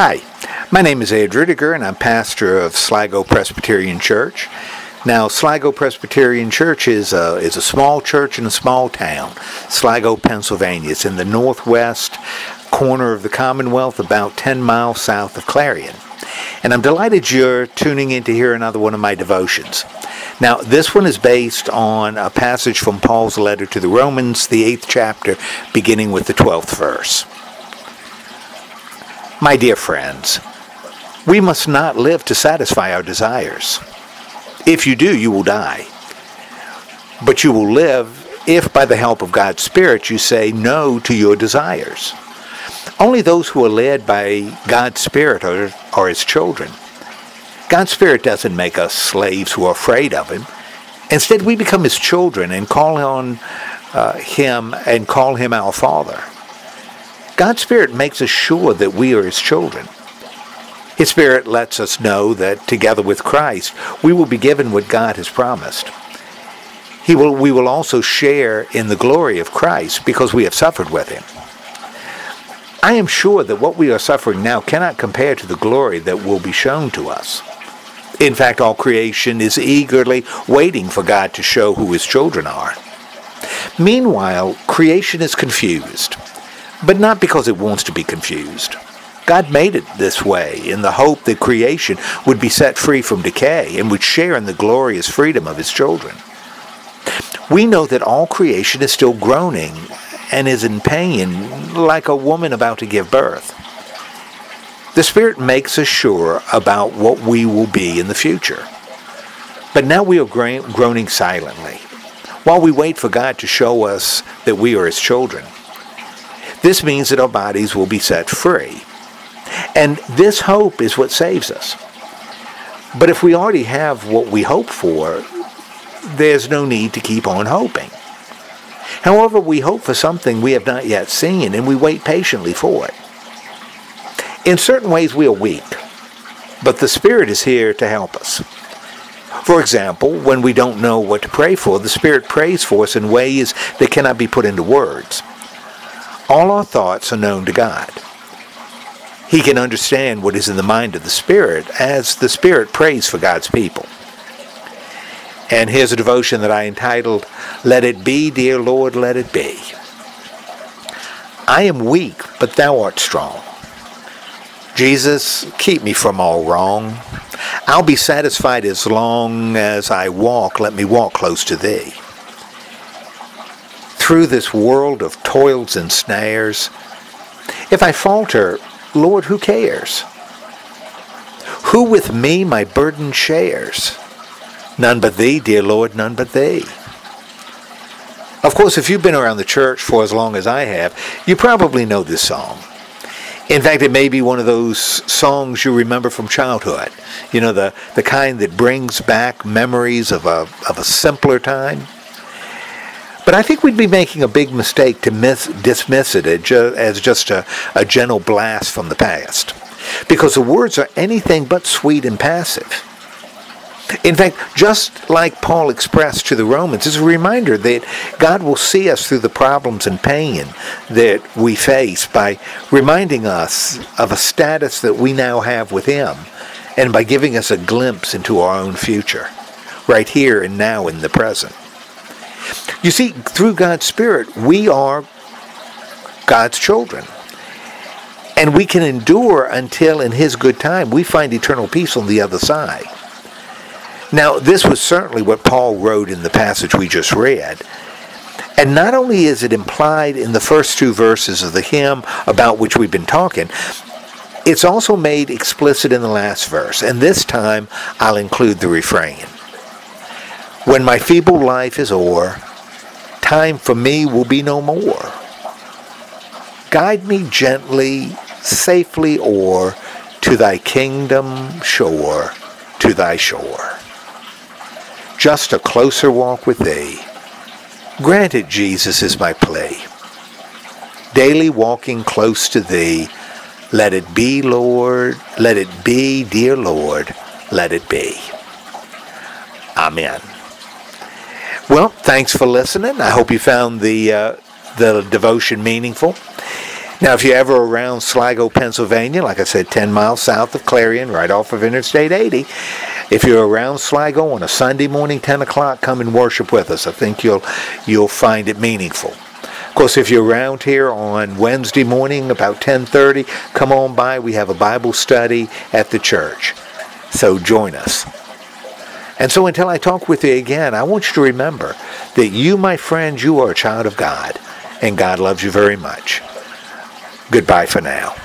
Hi, my name is Ed Rittiger, and I'm pastor of Sligo Presbyterian Church. Now, Sligo Presbyterian Church is a small church in a small town, Sligo, Pennsylvania. It's in the northwest corner of the Commonwealth, about 10 miles south of Clarion. And I'm delighted you're tuning in to hear another one of my devotions. Now, this one is based on a passage from Paul's letter to the Romans, the 8th chapter, beginning with the 12th verse. My dear friends, we must not live to satisfy our desires. If you do, you will die. But you will live if, by the help of God's Spirit, you say no to your desires. Only those who are led by God's Spirit are His children. God's Spirit doesn't make us slaves who are afraid of Him. Instead, we become His children and call Him our Father. God's Spirit makes us sure that we are His children. His Spirit lets us know that together with Christ, we will be given what God has promised. We will also share in the glory of Christ because we have suffered with Him. I am sure that what we are suffering now cannot compare to the glory that will be shown to us. In fact, all creation is eagerly waiting for God to show who His children are. Meanwhile, creation is confused, but not because it wants to be confused. God made it this way in the hope that creation would be set free from decay and would share in the glorious freedom of His children. We know that all creation is still groaning and is in pain like a woman about to give birth. The Spirit makes us sure about what we will be in the future. But now we are groaning silently while we wait for God to show us that we are His children. This means that our bodies will be set free. And this hope is what saves us. But if we already have what we hope for, there's no need to keep on hoping. However, we hope for something we have not yet seen, and we wait patiently for it. In certain ways, we are weak, but the Spirit is here to help us. For example, when we don't know what to pray for, the Spirit prays for us in ways that cannot be put into words. All our thoughts are known to God. He can understand what is in the mind of the Spirit as the Spirit prays for God's people. And here's a devotion that I entitled, Let It Be, Dear Lord, Let It Be. I am weak, but Thou art strong. Jesus, keep me from all wrong. I'll be satisfied as long as I walk. Let me walk close to Thee. Through this world of toils and snares, if I falter, Lord, who cares? Who with me my burden shares? None but Thee, dear Lord, none but Thee. Of course, if you've been around the church for as long as I have, you probably know this song. In fact, it may be one of those songs you remember from childhood. You know, the kind that brings back memories of a simpler time. But I think we'd be making a big mistake to dismiss it as just a gentle blast from the past. Because the words are anything but sweet and passive. In fact, just like Paul expressed to the Romans, it's a reminder that God will see us through the problems and pain that we face by reminding us of a status that we now have with Him and by giving us a glimpse into our own future, right here and now in the present. You see, through God's Spirit, we are God's children. And we can endure until in His good time we find eternal peace on the other side. Now, this was certainly what Paul wrote in the passage we just read. And not only is it implied in the first two verses of the hymn about which we've been talking, it's also made explicit in the last verse. And this time, I'll include the refrain. When my feeble life is o'er, time for me will be no more. Guide me gently, safely o'er, to Thy kingdom shore, to Thy shore. Just a closer walk with Thee. Grant it, Jesus, is my plea. Daily walking close to Thee. Let it be, Lord. Let it be, dear Lord. Let it be. Amen. Well, thanks for listening. I hope you found the devotion meaningful. Now, if you're ever around Sligo, Pennsylvania, like I said, 10 miles south of Clarion, right off of Interstate 80, if you're around Sligo on a Sunday morning, 10 o'clock, come and worship with us. I think you'll find it meaningful. Of course, if you're around here on Wednesday morning, about 10:30, come on by. We have a Bible study at the church. So join us. And so until I talk with you again, I want you to remember that you, my friend, you are a child of God, and God loves you very much. Goodbye for now.